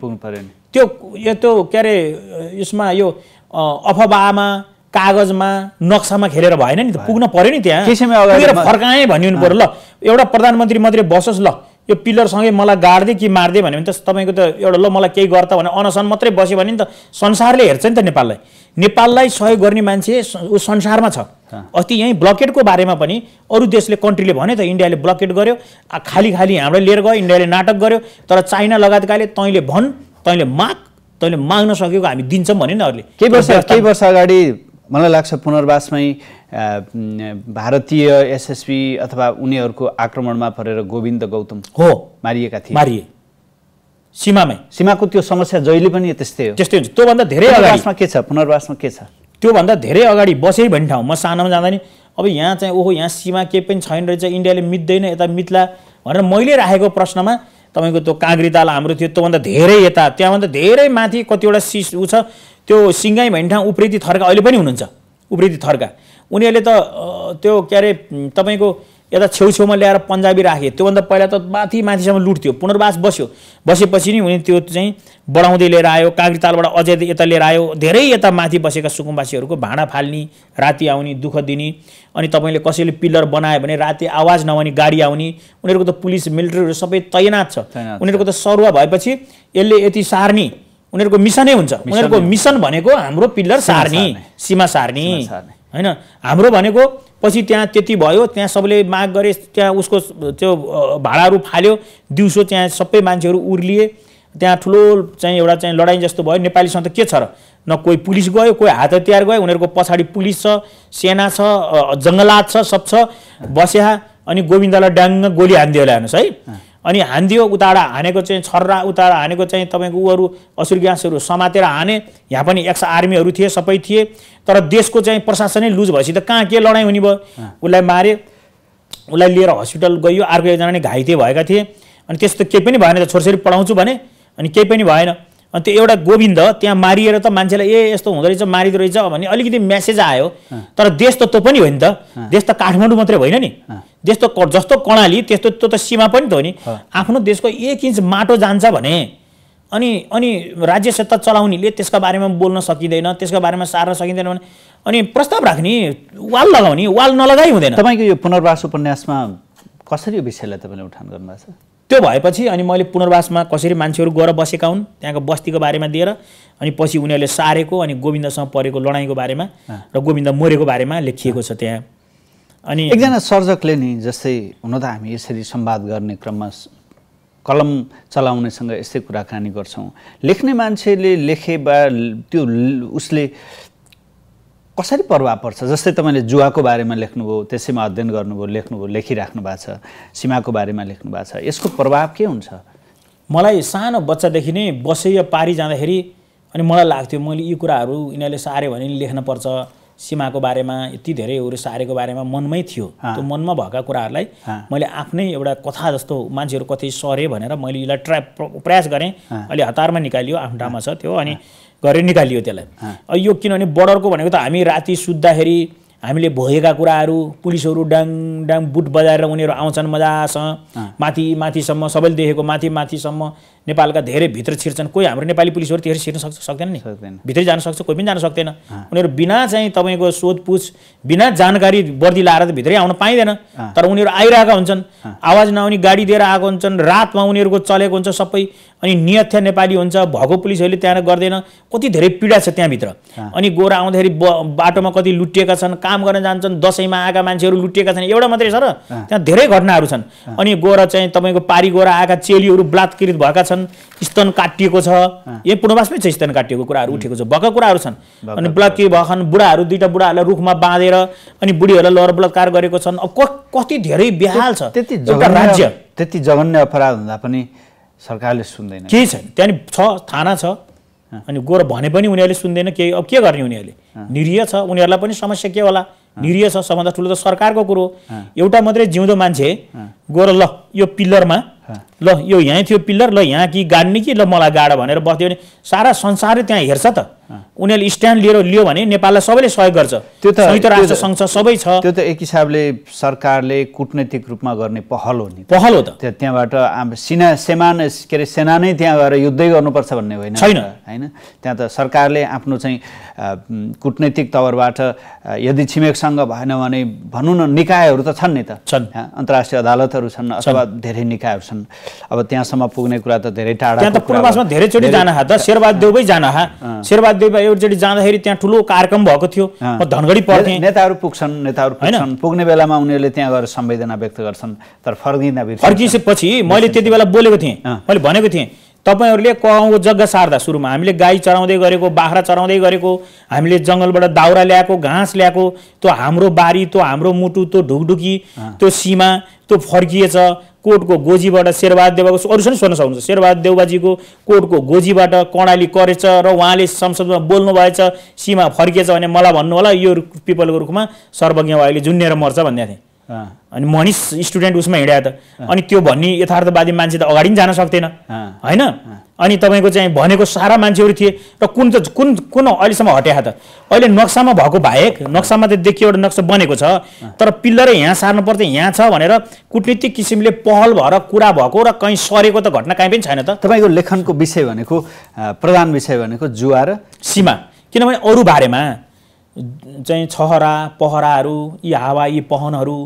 पर्यो नि, त्यो यो त्यो के अरे यसमा यो अफवाहमा, कागजमा, नक्सामा खेलेर भएन नि, पुग्न पर्यो नि। त्यहाँ फर्काएँ भनिनु पर्यो। ल एउटा प्रधानमन्त्री मात्रै बसोस्, ल यो पिलर सँगै मलाई गाड्दै कि मार्दै भन्यो भने त तपाईको त एउटा ल मलाई केही गर्ता भने अनसन मात्रै बस्यो भने नि त संसारले हेर्छ नि त नेपाललाई। नेपाललाई सहयोग गर्ने मान्छे उ संसारमा छ। अस्ति यही ब्लकेटको बारेमा पनि अरू देशले कन्ट्रीले भने त इन्डियाले ब्लकेट गर्यो, खाली खाली हाम्रो लिएर गयो, इन्डियाले नाटक गर्यो, तर चाइना लगायतकाले तैँले भन्, तैँले माग, तैँले माग्न सकेको हामी दिन्छौँ भने नि अरूले। केही वर्ष अगाडि मलाई लाग्छ पुनर्वासमै भारतीय एसएसपी अथवा उनीहरूको आक्रमणमा परेर गोविन्द गौतम हो मारिएका थिए। मारिए सीमामै। सीमाको त्यो समस्या जहिले पनि त्यस्तै हो, त्यस्तै हुन्छ। त्योभन्दा धेरै अगाडिमा के छ, पुनर्वासमा के छ? त्योभन्दा धेरै अगाडि बसे भन्ने ठाउँ, म सानोमा जाँदा नि अब यहाँ चाहिँ ओहो यहाँ सीमा केही पनि छैन रहेछ, इन्डियाले मिट्दैन, यता मिट्ला भनेर मैले राखेको प्रश्नमा तपाईको त्यो काँग्री ताल हाम्रो थियो, त्योभन्दा धेरै यता, त्यहाँभन्दा धेरै माथि कतिवटा सिस उ छ, त्यो सिङ्गाई भन्ने ठाउँ उप्रेती थर्का अहिले पनि हुनुहुन्छ। उप्रेती थर्का उनीहरूले त त्यो के अरे तपाईँको यता छेउछेउमा ल्याएर पन्जाबी राखे, त्योभन्दा पहिला त माथिसम्म लुट्थ्यो। पुनर्वास बस्यो, बसेपछि नि उनी त्यो चाहिँ बढाउँदै लिएर आयो, काँग्रीतालबाट अझै यता लिएर आयो, धेरै यता माथि बसेका सुकुम्बासीहरूको भाँडा फाल्ने, राति आउने, दुःख दिने, अनि तपाईँले कसैले पिलर बनायो भने राति आवाज नहुने गाडी आउने, उनीहरूको त पुलिस मिलिट्रीहरू सबै तैनात छ। उनीहरूको त सरुवा भएपछि यसले यति सार्ने उनीहरूको मिसनै हुन्छ। उनीहरूको मिसन भनेको हाम्रो पिल्लर सार्ने, सीमा सार्ने होइन। हाम्रो भनेको पछि त्यहाँ त्यति भयो, त्यहाँ सबले माग गरे, त्यहाँ उसको त्यो भाडाहरू फाल्यो, दिउँसो त्यहाँ सबै मान्छेहरू उर्लिए, त्यहाँ ठुलो चाहिँ एउटा चाहिँ लडाइँ जस्तो भयो। नेपालीसँग त के छ र, न कोही पुलिस गयो, कोही हात हतियार गयो, उनीहरूको पछाडि पुलिस छ, सेना छ, जङ्गलात छ, सब छ बस्या। अनि गोविन्दलाई डाङ्ग गोली हानिदियो होला हेर्नुहोस् है, अनि हानिदियो, उताबाट हानेको चाहिँ छर्रा, उताबाट हानेको चाहिँ तपाईँको उहरू असुर ग्यासहरू समातेर हाने। यहाँ पनि एक्स आर्मीहरू थिए, सबै थिए, तर देशको चाहिँ प्रशासनै लुज भएपछि त कहाँ के लडाइँ हुने भयो। उसलाई मारे, उसलाई लिएर हस्पिटल गयो, अर्को एकजना नै घाइते भएका थिए। अनि त्यस्तो केही पनि भएन, त छोरीछोरी पढाउँछु भने अनि केही पनि भएन। अनि त्यो एउटा गोविन्द त्यहाँ मारिएर त मान्छेलाई ए यस्तो हुँदो रहेछ, मारिँदो रहेछ भन्ने अलिकति मेसेज आयो, तर देश त त्यो पनि होइन त। देश त काठमाडौँ मात्रै होइन नि, देश त जस्तो कर्णाली त्यस्तो त्यो त सीमा पनि त हो नि। आफ्नो देशको एक इन्च माटो जान्छ भने अनि राज्य सत्ता चलाउनेले त्यसका बारेमा बोल्न सकिँदैन, त्यसका बारेमा सार्न सकिँदैन भने अनि प्रस्ताव राख्ने, वाल लगाउने, वाल नलगाइ हुँदैन। तपाईँको यो पुनर्वास उपन्यासमा कसरी यो विषयलाई तपाईँले उठान गर्नुभएको छ? त्यो भएपछि अनि मैले पुनर्वासमा कसरी मान्छेहरू गएर बसेका हुन् त्यहाँको बस्तीको बारेमा दिएर, अनि पछि उनीहरूले सारेको अनि गोविन्दसँग परेको लडाइँको बारेमा र गोविन्द मरेको बारेमा लेखिएको छ त्यहाँ। अनि एकजना सर्जकले नि, जस्तै हुन त हामी यसरी संवाद गर्ने क्रममा कलम चलाउनेसँग यस्तै कुराकानी गर्छौँ, लेख्ने मान्छेले लेखे बा त्यो उसले कसरी प्रभाव पर्छ? जस्तै तपाईँले जुवाको बारेमा लेख्नुभयो, त्यसैमा अध्ययन गर्नुभयो, लेख्नुभयो, लेखिराख्नु भएको छ, सीमाको बारेमा लेख्नु भएको छ, यसको प्रभाव के हुन्छ? मलाई सानो बच्चादेखि नै बसैया पारी जाँदाखेरि अनि मलाई लाग्थ्यो मैले यी कुराहरू यिनीहरूले सार्यो भने लेख्नुपर्छ, सीमाको बारेमा यति धेरैहरू सारेको बारेमा मनमै थियो। त्यो मनमा भएका कुराहरूलाई मैले आफ्नै एउटा कथा जस्तो मान्छेहरू कतै सरे भनेर मैले यसलाई प्रयास गरेँ। अलि हतारमा निकालियो, आफ्नो ठाउँमा छ त्यो, अनि गरेर निकालियो त्यसलाई। यो किनभने बोर्डरको भनेको त हामी राति सुत्दाखेरि हामीले भोगेका कुराहरू, पुलिसहरू डाङ डाङ बुट बजाएर उनीहरू आउँछन् मजासँग, माथि माथिसम्म सबैले देखेको माथि माथिसम्म, नेपालका धेरै भित्र छिर्छन्। कोही हाम्रो नेपाली पुलिसहरू त्यही छिर्न सक्छ, सक्दैन नि, भित्रै जान सक्छ, कोही पनि जान सक्दैन। उनीहरू बिना चाहिँ तपाईँको सोधपुछ, बिना जानकारी वर्दी लाएर त भित्रै आउन पाइँदैन, तर उनीहरू आइरहेका हुन्छन्, आवाज नआउने गाडी दिएर आएको हुन्छन्, रातमा उनीहरूको चलेको हुन्छ सबै। अनि नियथ्या नेपाली हुन्छ, भगो पुलिसहरूले त्यहाँ गर्दैन। कति धेरै पीडा छ त्यहाँभित्र। अनि गोरा आउँदाखेरि बाटोमा कति लुटिएका छन्, काम गर्न जान्छन्, दसैँमा आएका मान्छेहरू लुटिएका छन्, एउटा मात्रै छ र, त्यहाँ धेरै घटनाहरू छन्। अनि गोरा चाहिँ तपाईँको पारी गोरा आएका चेलीहरू बलात्कृत भएका छन्, स्तन काटिएको छ, यही पुनर्वासमै छ, स्तन काटिएको कुराहरू उठेको छ, भएका कुराहरू छन्। अनि बलात्कृत भएछन् बुढाहरू, दुईवटा बुढाहरूलाई रुखमा बाँधेर अनि बुढीहरूलाई लहर बलात्कार गरेको छन्। अब कति धेरै बेहाल छ एउटा राज्य। त्यति जघन्य अपराध हुँदा पनि सरकारले सुन्दैन, केही छैन। त्यहाँ छ थाना छ, अनि गोर भने पनि उनीहरूले सुन्दैन केही। अब के गर्ने उनीहरूले? निरीह छ, उनीहरूलाई पनि समस्या के होला? निरीह छ, सबभन्दा ठुलो त सरकारको कुरो। एउटा मात्रै जिउँदो मान्छे गोर ल यो पिल्लरमा ल यो यहाँ थियो पिल्लर, ल यहाँ कि गाड्ने कि ल मलाई गाड भनेर बस्थ्यो भने सारा संसारले त्यहाँ हेर्छ त। उनीहरूले स्ट्यान्ड लिएर लियो भने नेपाललाई सबैले सहयोग गर्छ, त्यो त संयुक्त राष्ट्र संघ छ सबै छ। त्यो त एक हिसाबले सरकारले कूटनीतिक रूपमा गर्ने पहल हो नि, पहल हो त। त्यहाँबाट सेना नै त्यहाँ गएर युद्धै गर्नुपर्छ भन्ने होइन होइन, त्यहाँ त सरकारले आफ्नो चाहिँ कूटनीतिक तवरबाट यदि छिमेकसँग भएन भने भनौँ न निकायहरू त छन् नि त, अन्तर्राष्ट्रिय अदालतहरू छन् अथवा धेरै निकायहरू छन्। अब त्यहाँसम्म पुग्ने कुरा त धेरै टाढा, त्यहाँ त पूर्वासमा धेरैचोटि जान हा त शेरबहादुर देउबै जान हा। शेरबहादुर देउबा एउटाचोटि जाँदाखेरि त्यहाँ ठुलो कार्यक्रम भएको थियो, म धनगढी पढ्थेँ। नेताहरू पुग्छन्, नेताहरू पुग्छन्, पुग्ने बेलामा उनीहरूले त्यहाँ गएर सम्वेदना व्यक्त गर्छन्, तर फर्किँदा फर्किएपछि मैले त्यति बेला बोलेको थिएँ, मैले भनेको थिएँ तपाईँहरूले कहाँको जग्गा सार्दा सुरुमा हामीले गाई चराउँदै गरेको, बाख्रा चराउँदै गरेको, हामीले जङ्गलबाट दाउरा ल्याएको, घाँस ल्याएको, त्यो हाम्रो बारी, त्यो हाम्रो मुटु, त्यो ढुकढुकी, त्यो सीमा, त्यो फर्किएछ। कोटको गोजीबाट शेरबहादुर देउबाको अरूसँग सोध्न सक्नुहुन्छ, शेरबहादुर देउबाजीको कोटको गोजीबाट कर्णाली करेछ र उहाँले संसदमा बोल्नु भएछ, सीमा फर्किएछ भने मलाई भन्नु होला यो पिपलको रुखमा सर्वज्ञ वाग्ले झुन्नेर मर्छ भन्दै थिएँ। अनि मनिष स्टुडेन्ट उसमा हिँड्या त, अनि त्यो भन्ने यथार्थवादी मान्छे त अगाडि पनि जान सक्दैन होइन। अनि तपाईँको चाहिँ भनेको सारा मान्छेहरू थिए र कुन अहिलेसम्म हट्या त। अहिले नक्सामा भएको बाहेक, नक्सामा त देखियो एउटा नक्सा बनेको छ, तर पिल्लरै यहाँ सार्नुपर्छ, यहाँ छ भनेर कुटनीतिक किसिमले पहल भएर कुरा भएको र कहीँ सरेको त घटना कहीँ पनि छैन त। तपाईँको लेखनको विषय भनेको, प्रधान विषय भनेको जुवा र सीमा, किनभने अरू बारेमा चाहिँ छहरा पहराहरू, यी हावा, यी पहनहरू,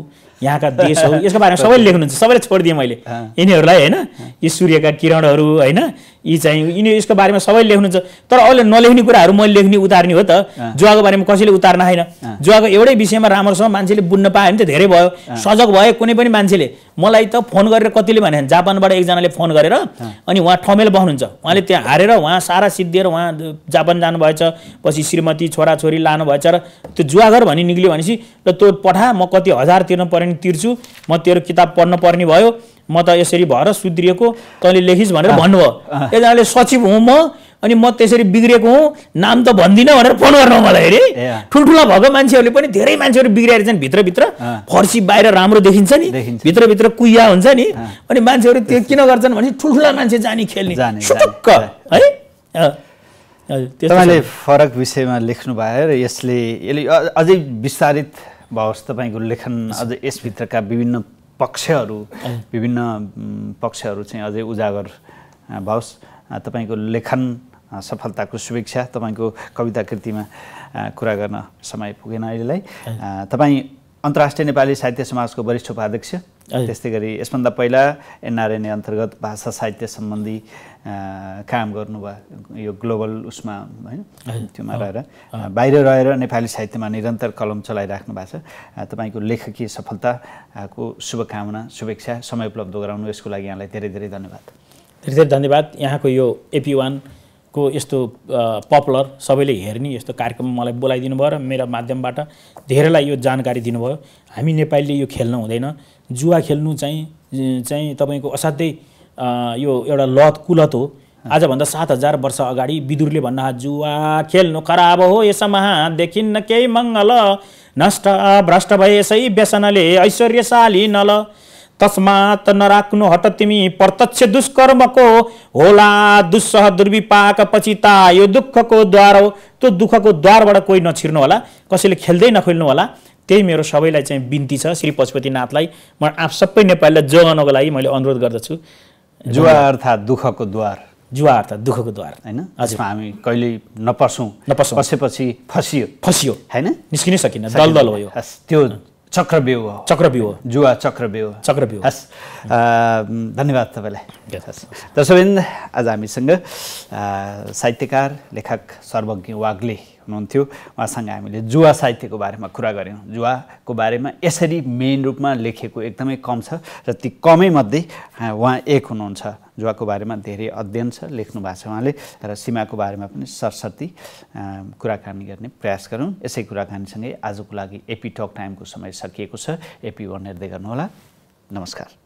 यहाँका देशहरू, यसको बारेमा सबैले लेख्नुहुन्छ, सबैले छोडिदिएँ मैले यिनीहरूलाई होइन। यी सूर्यका किरणहरू होइन, यी चाहिँ यसको बारेमा सबैले लेख्नुहुन्छ, तर अहिले नलेख्ने कुराहरू मैले लेख्ने उतार्ने हो त। जुवाको बारेमा कसैले उतार्न होइन, जुवाको एउटै विषयमा राम्रोसँग मान्छेले बुझ्न पायो भने त धेरै भयो, सजग भयो कुनै पनि मान्छेले। मलाई त फोन गरेर कतिले भने, जापानबाट एकजनाले फोन गरेर, अनि उहाँ ठमेल बस्नुहुन्छ, उहाँले त्यहाँ हारेर उहाँ सारा सिद्धिएर उहाँ जापान जानुभएछ, पछि श्रीमती छोराछोरी लानुभएछ र त्यो जुवाघर भनी निक्ल्यो भनेपछि ल त्यो पठा, म कति हजार तिर्नु पर्ने तिर्छु, म तेरो किताब पढ्न पर्ने भयो, म त यसरी भएर सुध्रिएको तैँले लेखिस् भनेर भन्नुभयो। एकजनाले सचिव हुँ म, अनि म त्यसरी बिग्रेको हुँ, नाम त भन्दिनँ भनेर फोन गर्नु मलाई। हेरे ठुल्ठुला भएको मान्छेहरूले पनि, धेरै मान्छेहरू बिग्रेर छन्, भित्रभित्र फर्सी बाहिर राम्रो देखिन्छ नि, भित्रभित्र कुया हुन्छ नि। अनि मान्छेहरू त्यो किन गर्छन् भने ठुल्ठुला मान्छे जानी खेल्ने सुटुक्क है। तपाईँले फरक विषयमा लेख्नु भयो र यसले अझै विस्तारित भओस् तपाईँको लेखन, अझै यसभित्रका विभिन्न पक्षहरू चाहिँ अझै उजागर भओस्। तपाईँको लेखन सफलताको शुभेच्छा। तपाईँको कविता कृतिमा कुरा गर्न समय पुगेन अहिलेलाई। तपाईँ अन्तर्राष्ट्रिय नेपाली साहित्य समाजको वरिष्ठ उपाध्यक्ष, त्यस्तै गरी यसभन्दा पहिला एनआरएनए अन्तर्गत भाषा साहित्य सम्बन्धी काम गर्नुभयो, यो ग्लोबल उसमा होइन, त्योमा रहेर बाहिर रहेर नेपाली साहित्यमा निरन्तर कलम चलाइराख्नु भएको छ। तपाईँको लेखकीय सफलताको शुभकामना, शुभेच्छा। समय उपलब्ध गराउनु यसको लागि यहाँलाई धेरै धेरै धन्यवाद। धेरै धेरै धन्यवाद। यहाँको यो AP1 को यस्तो पपुलर, सबैले हेर्ने यस्तो कार्यक्रममा मलाई बोलाइदिनु भयो र मेरा माध्यमबाट धेरैलाई यो जानकारी दिनुभयो। हामी नेपालीले यो खेल्नु हुँदैन, जुवा खेल्नु चाहिँ तपाईँको असाध्यै यो एउटा लत कुलत हो। आजभन्दा 7000 वर्ष अगाडि विदुरले भन्नु, जुवा खेल्नु खराब हो, यसमा देखिन्न केही मङ्गल, नष्ट भ्रष्ट भए यसै व्यसनले ऐश्वर्यशाली नल, तस्मात् नराख्नु हट तिमी प्रत्यक्ष दुष्कर्मको, होला दुस्सह दुर्विपाक पछिता यो दुःखको द्वार हो। त्यो दुःखको द्वारबाट कोही नछिर्नु होला, कसैले खेल्दै नखेल्नु होला। त्यही मेरो सबैलाई चाहिँ बिन्ती छ। श्री पशुपतिनाथलाई म आप सबै नेपालीलाई जोगाउनको लागि मैले अनुरोध गर्दछु। जुवा अर्थात् दुःखको द्वार, जुवा अर्थात् दुःखको द्वार होइन, जसमा हामी कहिल्यै नपसौँ, पसेपछि फसियो फसियो होइन, निस्किनै सकिन्न, दलदल हो। यो त्यो चक्रव्यूह हो, चक्रव्यूह हो, जुवा चक्रव्यूह, चक्रव्यूह। हस्, धन्यवाद तपाईँलाई। दर्शकवृन्द, आज हामीसँग साहित्यकार लेखक सर्वज्ञ वाग्ले हुनुहुन्थ्यो। उहाँसँग हामीले जुवा साहित्यको बारेमा कुरा गऱ्यौँ। जुवाको बारेमा यसरी मेन रूपमा लेखिएको एकदमै कम छ र ती कमैमध्ये उहाँ एक हुनुहुन्छ। जुवाको बारेमा धेरै अध्ययन छ, लेख्नु भएको छ उहाँले, र सीमाको बारेमा पनि सरसर्ती कुराकानी गर्ने प्रयास गरौँ। यसै कुराकानीसँगै आजको लागि AP टक टाइमको समय सकिएको छ। AP1 हेर्दै गर्नुहोला। नमस्कार।